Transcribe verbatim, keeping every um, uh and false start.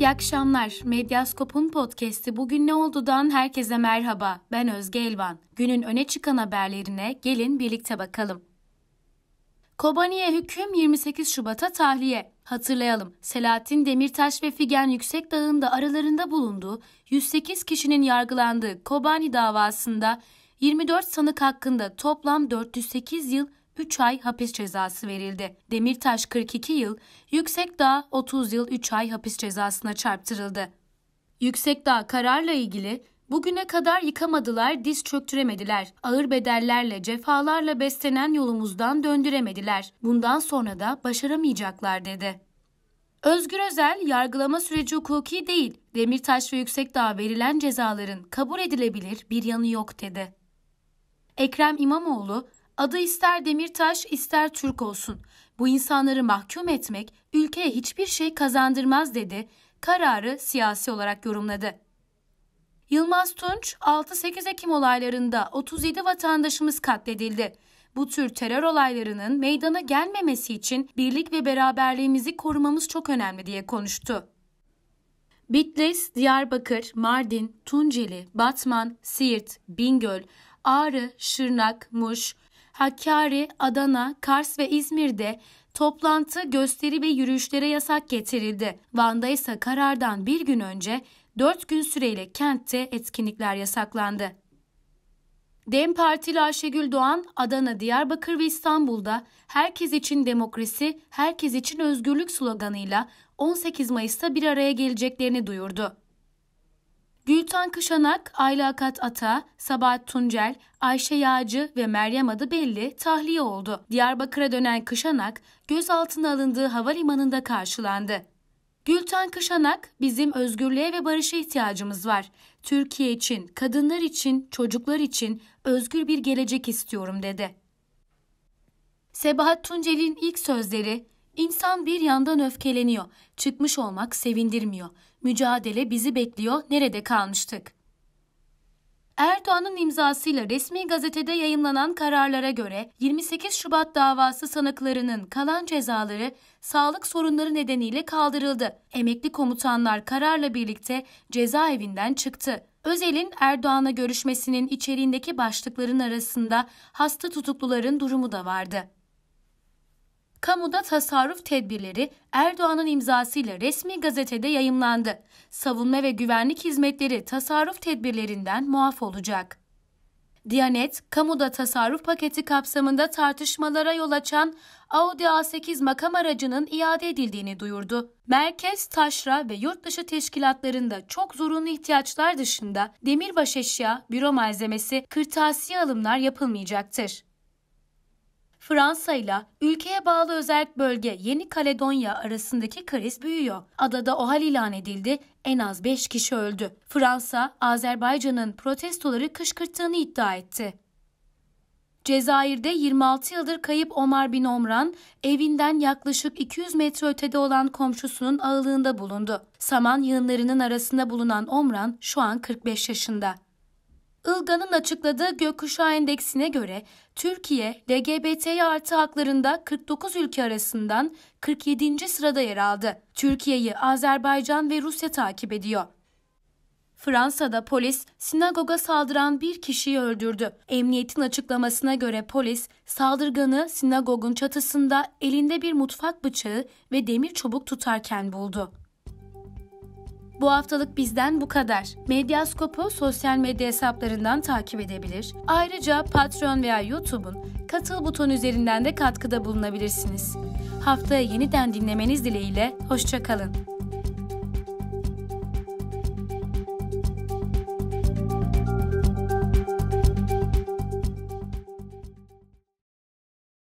İyi akşamlar. Medyascope'un podcast'i Bugün Ne Oldu'dan herkese merhaba. Ben Özge Elvan. Günün öne çıkan haberlerine gelin birlikte bakalım. Kobani'ye hüküm yirmi sekiz Şubat'a tahliye. Hatırlayalım, Selahattin Demirtaş ve Figen Yüksekdağ'ın da aralarında bulunduğu yüz sekiz kişinin yargılandığı Kobani davasında yirmi dört sanık hakkında toplam dört yüz sekiz yıl üç ay hapis cezası verildi. Demirtaş kırk iki yıl, Yüksekdağ otuz yıl üç ay hapis cezasına çarptırıldı. Yüksekdağ kararla ilgili "Bugüne kadar yıkamadılar, diz çöktüremediler. Ağır bedellerle, cefalarla beslenen yolumuzdan döndüremediler. Bundan sonra da başaramayacaklar" dedi. Özgür Özel, "Yargılama süreci hukuki değil. Demirtaş ve Yüksekdağ'a verilen cezaların kabul edilebilir bir yanı yok" dedi. Ekrem İmamoğlu, "Adı ister Demirtaş, ister Türk olsun. Bu insanları mahkum etmek ülkeye hiçbir şey kazandırmaz" dedi. Kararı siyasi olarak yorumladı. Yılmaz Tunç, altı sekiz Ekim olaylarında otuz yedi vatandaşımız katledildi. Bu tür terör olaylarının meydana gelmemesi için birlik ve beraberliğimizi korumamız çok önemli diye konuştu. Bitlis, Diyarbakır, Mardin, Tunceli, Batman, Siirt, Bingöl, Ağrı, Şırnak, Muş, Hakkari, Adana, Kars ve İzmir'de toplantı, gösteri ve yürüyüşlere yasak getirildi. Van'da ise karardan bir gün önce dört gün süreyle kentte etkinlikler yasaklandı. DEM Partili Ayşegül Doğan, Adana, Diyarbakır ve İstanbul'da "Herkes için demokrasi, herkes için özgürlük" sloganıyla on sekiz Mayıs'ta bir araya geleceklerini duyurdu. Gülten Kışanak, Ayla Akat Ata, Sabahat Tuncel, Ayşe Yağcı ve Meryem adı belli tahliye oldu. Diyarbakır'a dönen Kışanak, gözaltına alındığı havalimanında karşılandı. Gülten Kışanak, "Bizim özgürlüğe ve barışa ihtiyacımız var. Türkiye için, kadınlar için, çocuklar için özgür bir gelecek istiyorum" dedi. Sabahat Tuncel'in ilk sözleri, "İnsan bir yandan öfkeleniyor. Çıkmış olmak sevindirmiyor. Mücadele bizi bekliyor. Nerede kalmıştık?" Erdoğan'ın imzasıyla resmi gazetede yayımlanan kararlara göre yirmi sekiz Şubat davası sanıklarının kalan cezaları sağlık sorunları nedeniyle kaldırıldı. Emekli komutanlar kararla birlikte cezaevinden çıktı. Özel'in Erdoğan'la görüşmesinin içeriğindeki başlıkların arasında hasta tutukluların durumu da vardı. Kamuda tasarruf tedbirleri Erdoğan'ın imzasıyla resmi gazetede yayımlandı. Savunma ve güvenlik hizmetleri tasarruf tedbirlerinden muaf olacak. Diyanet, kamuda tasarruf paketi kapsamında tartışmalara yol açan Audi A sekiz makam aracının iade edildiğini duyurdu. Merkez, taşra ve yurtdışı teşkilatlarında çok zorunlu ihtiyaçlar dışında demirbaş eşya, büro malzemesi, kırtasiye alımlar yapılmayacaktır. Fransa ile ülkeye bağlı özerk bölge Yeni Kaledonya arasındaki kriz büyüyor. Adada OHAL ilan edildi, en az beş kişi öldü. Fransa, Azerbaycan'ın protestoları kışkırttığını iddia etti. Cezayir'de yirmi altı yıldır kayıp Omar bin Omran, evinden yaklaşık iki yüz metre ötede olan komşusunun ağılığında bulundu. Saman yığınlarının arasında bulunan Omran şu an kırk beş yaşında. I L G A'nın açıkladığı Gökkuşağı Endeksine göre Türkiye, L G B T İ plus haklarında kırk dokuz ülke arasından kırk yedinci sırada yer aldı. Türkiye'yi Azerbaycan ve Rusya takip ediyor. Fransa'da polis, sinagoga saldıran bir kişiyi öldürdü. Emniyetin açıklamasına göre polis, saldırganı sinagogun çatısında elinde bir mutfak bıçağı ve demir çubuk tutarken buldu. Bu haftalık bizden bu kadar. Medyascope'u sosyal medya hesaplarından takip edebilir. Ayrıca Patreon veya YouTube'un katıl butonu üzerinden de katkıda bulunabilirsiniz. Haftaya yeniden dinlemeniz dileğiyle, hoşça kalın.